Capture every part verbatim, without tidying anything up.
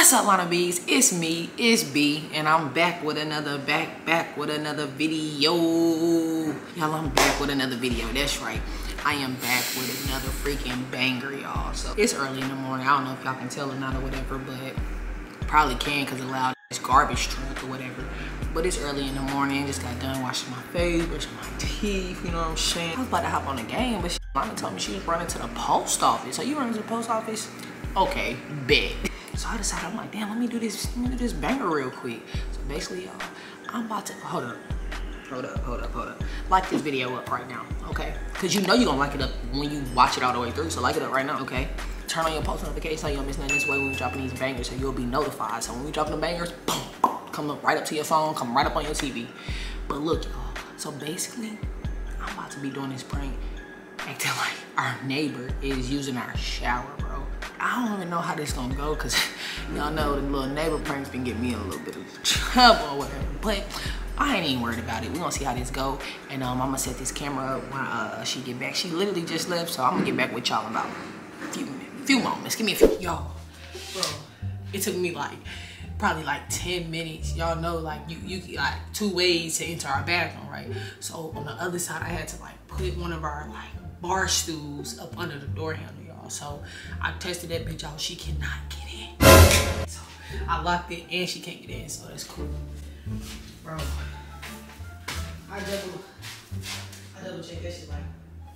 What's up, Lona Bees? It's me, it's B, and I'm back with another back back with another video. Y'all, I'm back with another video. That's right, I am back with another freaking banger, y'all. So it's early in the morning. I don't know if y'all can tell or not or whatever, but probably can because of loud garbage truck or whatever. But it's early in the morning. Just got done washing my face, brushing my teeth. You know what I'm saying? I was about to hop on the game, but Lona told me she was running to the post office. Are you running to the post office? Okay, bet. So I decided, I'm like, damn, let me do this, let me do this banger real quick. So basically, y'all, I'm about to, hold up, hold up, hold up, hold up. Like this video up right now, okay? Cause you know you're gonna like it up when you watch it all the way through, so like it up right now, okay? Turn on your post notifications so you don't miss nothing. This way when we're dropping these bangers, so you'll be notified. So when we drop the bangers, boom, come up right up to your phone, come right up on your T V. But look, y'all, so basically, I'm about to be doing this prank acting like our neighbor is using our shower, bro. I don't even know how this gonna go, cause y'all know the little neighbor prank's been getting me in a little bit of trouble or whatever, but I ain't even worried about it. We're gonna see how this go, and um, I'm gonna set this camera up when uh, she get back. She literally just left, so I'm gonna get back with y'all in about a few, few moments. Give me a few, y'all. Bro, it took me like, probably like ten minutes. Y'all know, like, you, you like two ways to enter our bathroom, right? So on the other side, I had to like put one of our like bar stools up under the door handle. So I tested that bitch out. She cannot get in. So I locked it and she can't get in. So that's cool, bro. I double, I double checked that shit like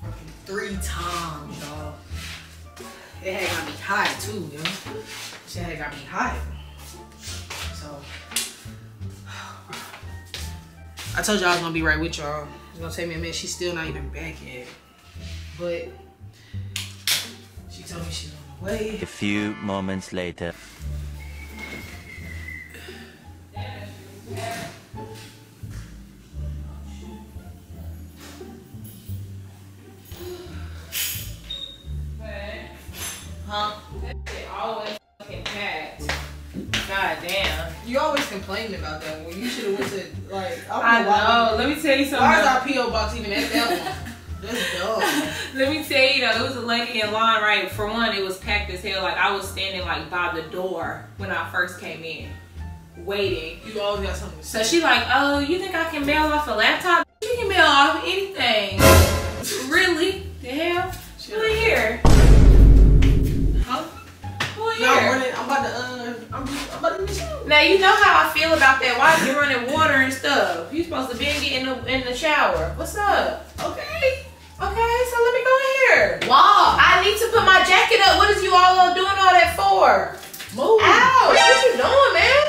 fucking three times, y'all. It had got me high too, yo. Shit had got me high. So I told y'all I was gonna be right with y'all. It's gonna take me a minute. She's still not even back yet, but. She told me she was on the way. A few moments later. Huh? That shit always fucking packed. God damn. You always complaining about that when you should have went to, like, I, don't I know. know. Let me tell you something. Why is our P O box even at that one? That's dumb. Let me tell you though, it was a lady in line, right? For one, it was packed as hell. Like, I was standing like by the door when I first came in, waiting. You always got something to say. So she like, oh, you think I can mail off a laptop? You can mail off anything. Really? The hell? Who in here? Huh? Who in here? No, I'm about to, uh, I'm, I'm about to miss you. Now you know how I feel about that. Why are you running water and stuff? You supposed to be in the, in the shower. What's up? Okay. Okay, so let me go in here. Wow. I need to put my jacket up. What is you all doing all that for? Move. Ow, what you doing, man?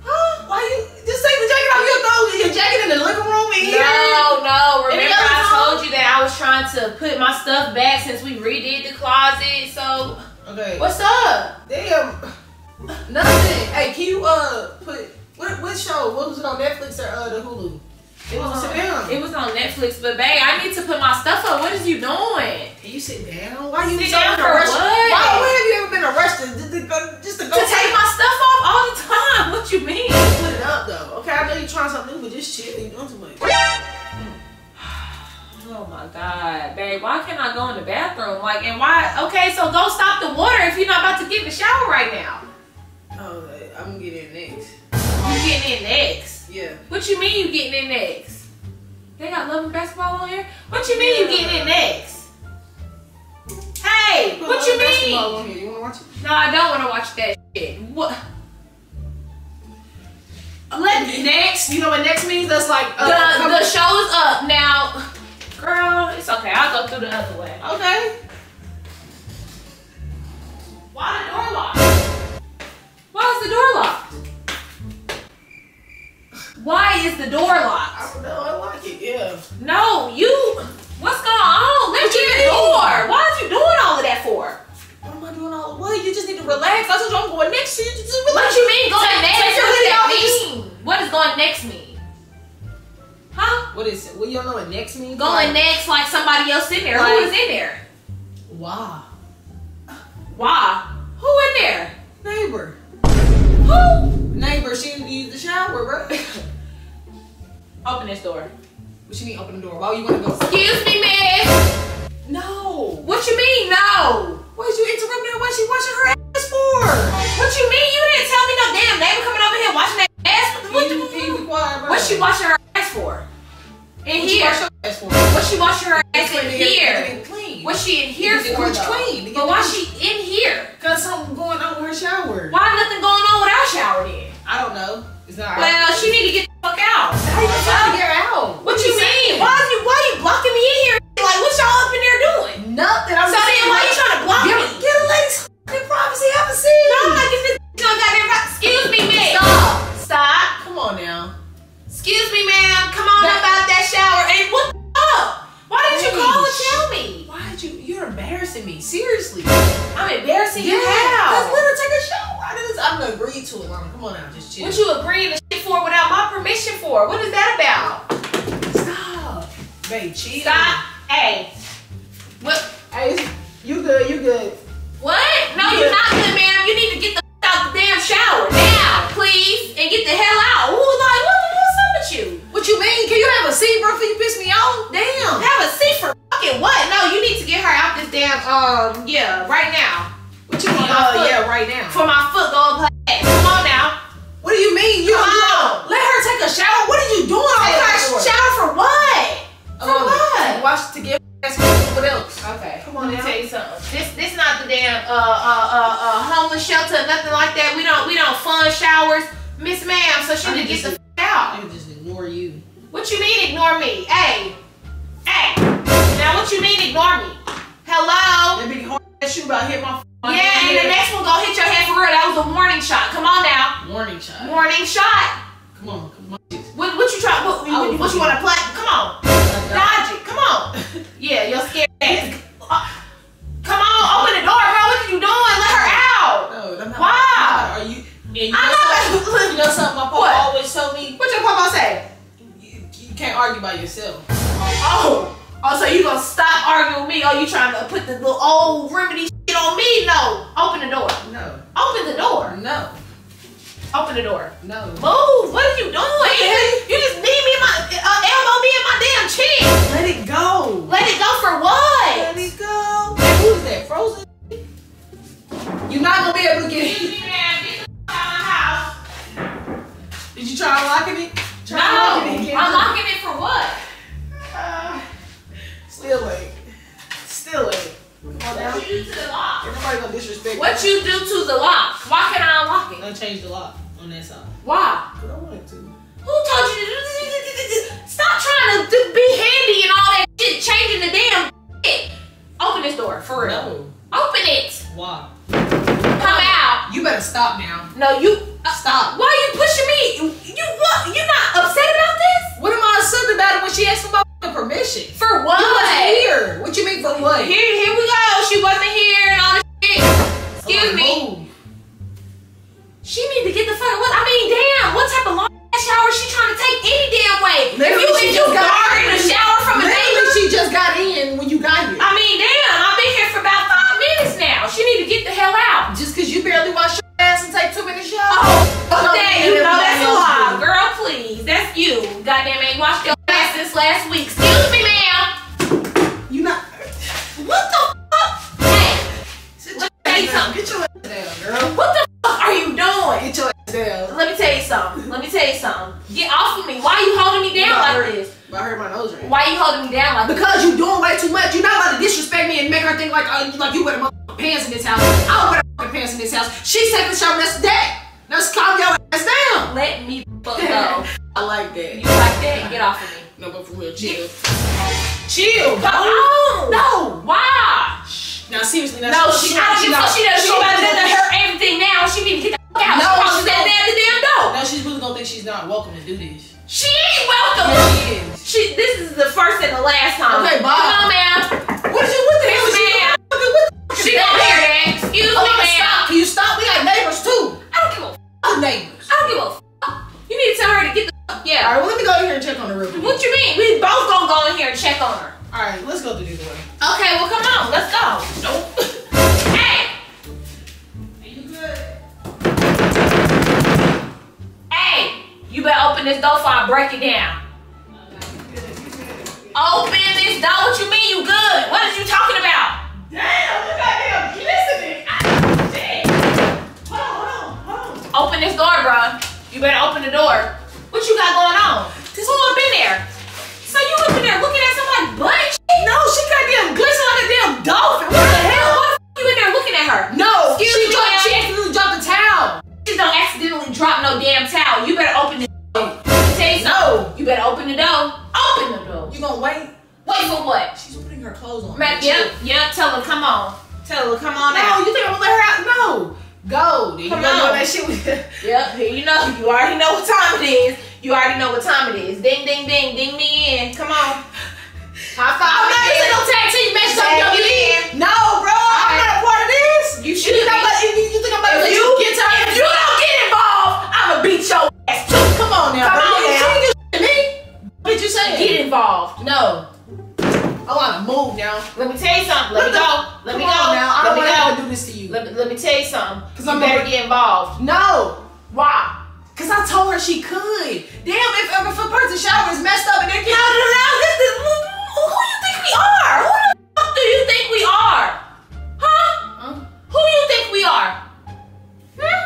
Huh? Why you just take the jacket off? You throw your jacket in the living room in here? No, no. Remember I told you that I was trying to put my stuff back since we redid the closet, so. Okay. What's up? Damn. Nothing. Hey, can you uh put, what, what show? What was it on Netflix or uh, the Hulu? It was, on, down. It was on Netflix, but babe, I need to put my stuff up. What is you doing? Can you sit down? Why you sit down for what? Why have you ever been arrested just to go, just to go to take my stuff off all the time? What you mean? Put it up though. Okay, I know you're trying something new, but just chill. You doing too much. Oh my God, babe, why can't I go in the bathroom? Like, and why? Okay, so go stop the water if you're not about to get in the shower right now. Oh, I'm getting in next. You getting in next? Yeah. What you mean you getting in next? They got Love and Basketball on here? What you mean yeah. you getting in next? Hey, what you mean? On here. You wanna watch it? No, I don't wanna watch that shit. What? Let okay. Next. You know what next means? That's like uh, the, the show's up now. Girl, it's okay. I'll go through the other way. Okay. Why the door locked? Why is the door locked? Why is the door locked? I don't know. I like it. Yeah. No, you. What's going on? Lift your door. Why is you doing all of that for? What am I doing all? Well, you just need to relax. I told you I'm going next. You just relax. What you mean going next? What does that mean? What does going next mean? Huh? What is it? Well, you don't know what next means. Going next, like somebody else in there. Who is in there? Why? Why? Who in there? Neighbor. Who? Neighbor, she didn't use the shower, bro. Open this door. What you mean open the door? Why would you want to go? Excuse me, miss. No. What you mean, no? Why did you interrupt me? Why she washing her ass for? What What's she washing her ass for? In what here. Her ass for? What's she washing her ass in here? What's she in here for? Clean. But why she in here? Because something going on with her shower. Why nothing going on with our shower then? I don't know. It's not. Well, right. She need to get the fuck out. How you trying to get her out? What, what you mean? mean? Why are you why are you blocking me in here? Like what y'all up in there doing? Nothing. I'm so just then why you trying to block get, me? Get a lady's fucking privacy. Have a seat. No, I'm not getting this done goddamn privacy. Excuse me, man. Stop. Stop. Come on now. Excuse me, ma'am. Come on that, about that shower. And what the fuck? Why didn't you call and tell me? Why did you? You're embarrassing me. Seriously. I'm embarrassing yeah. you how? Because let her take a shower. I'm gonna agree to it, Lona. Come on now, just chill. What you agreeing to shit for without my permission for? What is that about? Stop. Babe, chill. Stop. Hey. What? Hey, you good, you good. What? No, you're not good, ma'am. You need to get the f out the damn shower now, please, and get the hell out. Ooh, like, what the what's up with you? What you mean? Can you have a seat, bro, if you piss me off? Damn. Have a seat for fucking what? No, you need to get her out this damn, um, yeah, right now. What you want? Oh, yeah, right now. For my foot, go play. Come on now. What do you mean? You don't let her take a shower? What are you doing all that? Shower for what? For um, what? Wash to get what else? Okay. Come on. Let me now. tell you something. This this is not the damn uh, uh uh uh homeless shelter, nothing like that. We don't we don't fund showers, Miss Ma'am. So she can get the f out. I just ignore you. What you mean ignore me? Hey, hey. Now what you mean ignore me? Hello. That big hard ass you about hit my. Yeah, and the next one gonna hit your head for real. That was a warning shot. Come on now. Warning shot. Warning shot. Come on, come on. What, what you try? What, what, what you want to play? Come on. Dodge it. Come on. Yeah, you're scared ass. Come on, open the door, bro. What are you doing? Let her out. No, I'm not. Why? Are you? Yeah, you I know. Know something, you know something my papa always told me. What your papa say? You, you can't argue by yourself. Oh. Oh, so you gonna stop arguing with me? Oh, you trying to put the little old remedy? On me, no. Open the door. No. Open the door. No. Open the door. No. Move. What are you doing? What you just need me in my uh, elbow, me in my damn cheek. Let it go. Let it go for what? Let it go. Hey, who's that? Frozen? You're not gonna be able to get it. Get the out of my house. Did you try unlocking it? Try no. Unlocking it, unlocking it for what? Uh, still late. Still late. What you do to the lock? Everybody gonna disrespect What me. You do to the lock? Why can I unlock it? I'm gonna change the lock on that side. Why? Because I wanted to. Who told you to do this? Stop trying to be handy and all that shit, changing the damn shit. Open this door, for real. No. Open it. Why? Come out. You better stop now. No, you uh, stop. Why are you pushing me? You, you what? You're not upset about this? What am I upset about it when she asked for my permission? For what? You wasn't here. What you mean for what? Here, here we go. She wasn't here and all this shit. Excuse oh, me. Move. She need to get the fuck. What? I mean, damn. What type of long ass shower is she trying to take any damn way? Literally, if you she just got in a shower from a neighbor. She just got in when you got here. I mean, damn. I've been here for about five minutes now. She need to get the hell out. Just because you barely wash your ass and take two minutes shower. Oh, oh damn. You know that's a lie, girl. Please, that's you. Goddamn, ain't washed your ass since last week. Excuse me, ma'am. You not? What the? Get your ass down, girl. What the fuck are you doing? Get your ass down. Let me tell you something. Let me tell you something. Get off of me. Why are you holding me down like hurt. this? I hurt my nose right. Why are you holding me down like because this? Because you're doing way too much. You're not about to disrespect me and make her think like uh, like you wear the motherfucking pants in this house. I don't wear the motherfucking pants in this house. She's taking a shower. That's that. Now just calm your ass down. Let me fuck go. I like that. You like that? Get off of me. No, but for real, chill. Chill. Come on. No. Why? Now seriously, that's no, she, she I don't give a fuck. She doesn't. She about to do her everything now. She need to get the fuck out. No, she she's that damn the damn door. No, she's really gonna think she's not welcome to do this. She ain't welcome. Yeah, she is. She. This is the first and the last time. Okay, bye. Come on, ma'am. What did you? What the hell was she doing? What the? She don't hear that. Excuse me, ma'am. Can you stop? We got neighbors too. I don't give a fuck. Neighbors. I don't give a fuck. You need to tell her to get the fuck. Yeah. All right. Well, let me go in here and check on her real quick. What you mean? We both gonna go in here and check on her. All right, let's go through the door. Okay, well, come on, let's go. Nope. Hey! Are you good? Hey! You better open this door before I break it down. No, no, you good, you good, you good. Open this door. What you mean you good? What are you talking about? Damn, you goddamn glistening. Damn. Hold on, hold on, hold on. Open this door, bro. You better open the door. What you got going on? It's all up in there. So you up in there looking at somebody's butt and shit? No, she got damn glitching like a damn dolphin. What the hell? Why the f you in there looking at her? No, Excuse she, me, dropped, she accidentally dropped the towel. She don't accidentally drop no damn towel. You better open the door. No. You better open the door. Open the door. You gonna wait? Wait for what? She's putting her clothes on. Yep, yep. Yeah, tell her, come on. Tell her, come on no, out. No, you think I'm gonna let her out? No. Go. Then come you on. That shit with yep, here you know. You already know what time it is. You already know what time it is. Ding, ding, ding. Ding me in. Come on. High five. I'm not using no tag team match. Tag so you in. No, bro. Right. I'm not a part of this. You should. You, like, you think I'm about to let you get tired? If you don't get involved, I'm gonna beat your ass too. Come on now. Come bro. on now. You saying this me? What did you say? Get involved. No. I want to move now. Let me tell you something. Let, let me go. Let me go now. I don't want to do this to you. Let me, let me tell you something. Cause I'm never get involved. No. Why? Cause I told her she could. Damn, if if a person shower is messed up and they're counting it out, this is who, who you think we are? Who the fuck do you think we are? Huh? huh? Who do you think we are? Huh?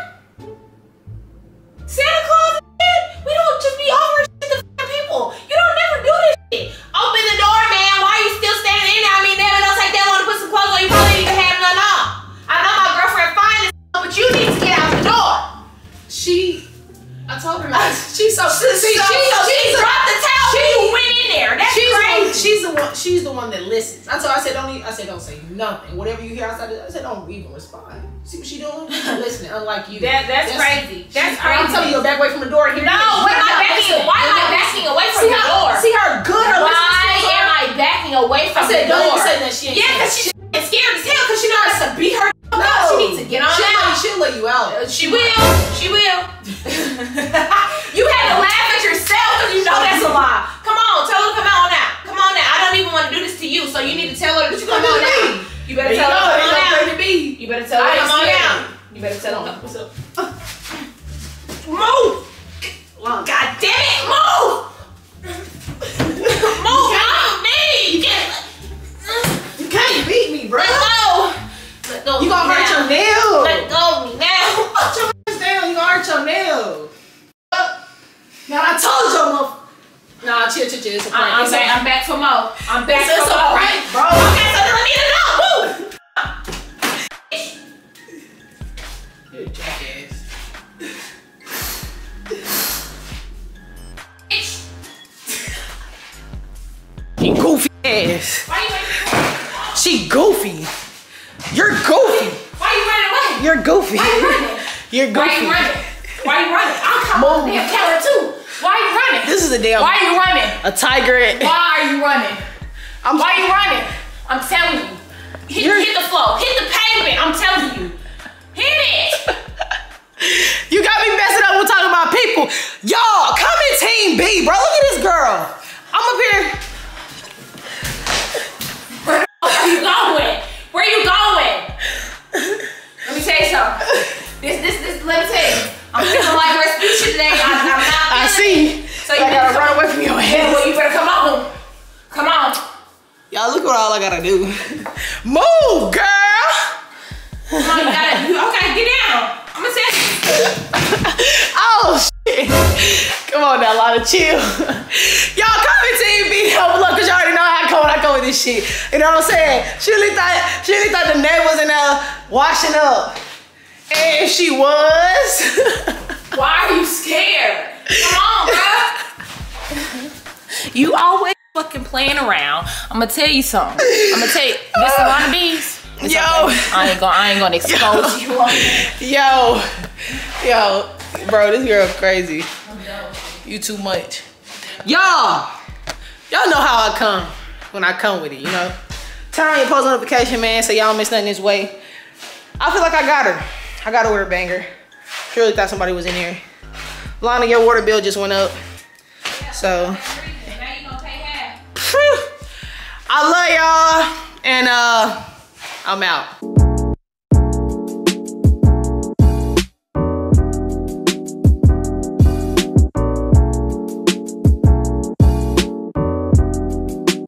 Santa Claus and shit? We don't just be offering shit to fucking people. You don't never do this shit. Open the door, man. Still standing in there. I mean, never knows like that long to put some clothes on. You probably didn't even have none on. I know my girlfriend fine as hell, but you need to get out the door. She, I told her, uh, she's so, she's she, so, she, so she dropped the towel. She went in there. That's she's crazy. The, she's the one. She's the one that listens. I told her, I said, don't. Even, I said, don't say nothing. Whatever you hear outside, I said, don't even respond. See what she doing? She's listening. Unlike you. That, that's, that's crazy. That's crazy. I'm telling you, go back away from the door. Here, no, what am I backing? Why am I backing away from the door? See her good. Her why? Backing away from the door. You said that she ain't yeah, because she's scared as hell because she knows how to beat her no. up. She needs to get on she'll out. Let, she'll let you out. She will. She will. You had to laugh at yourself because you know that's a lie. Come on. Tell her to come out now. Come on now. I don't even want to do this to you, so you need to tell her to come on now. You better tell her to come on out. You better tell her to come on out. You better tell her. What's up? Move. God damn it. Move. Move. You can't, you can't beat me, bro. Let go. You gonna hurt your nail. Let go of me now. Put your ass down. You gonna hurt your nail. Now I told you, motherfucker. Nah, chill, chill, chill. It's a prank. I'm, I'm, back, a, I'm back for more. I'm back it's, for it's more. It's a prank, bro. Okay, so then I need to know. Woo! You're a jackass. You goofy. Yes. Why you running? She goofy. You're goofy. Why you running away? You're goofy. Why you running? You're goofy. Why you running? Why you running? I'll come on damn camera too. Why you running? This is a damn. Why you running? A tiger. Why are you running? I'm Why you running? I'm telling you. Hit, hit the floor. Hit the pavement. I'm telling you. Hit it. You got me messing up when talking about people. Y'all, come in Team B, bro. Look at this girl. I'm up here. Where you going? Where you going? Let me tell you something. This, this, this, let me tell you. I'm feeling like Respucia today. I, I'm not feeling I see. It. So you I gotta run away from your head. Well, you better come on. Come on. Y'all, look what all I gotta do. Move, girl. Come on, you gotta, you, okay, get down. I'm gonna tell you. Oh, shit. Come on now, Lona, chill. Y'all, comment Team B down below, because y'all already know how I go with this shit. You know what I'm saying? She really thought, she really thought the net was in there washing up. And she was. Why are you scared? Come on, bruh. You always fucking playing around. I'm going to tell you something. I'm going to tell you. This is Lona Bees. It's yo. Okay. I ain't gonna, I ain't gonna expose yo. you on it. Yo. Yo. Bro, this girl's crazy. You too much. Y'all. Y'all know how I come. When I come with it, you know? Turn on your post notification, man, so y'all don't miss nothing this way. I feel like I got her. I got a water banger. She really thought somebody was in here. Lona, your water bill just went up. Yeah, so. Now you gonna pay half. I love y'all, and uh, I'm out.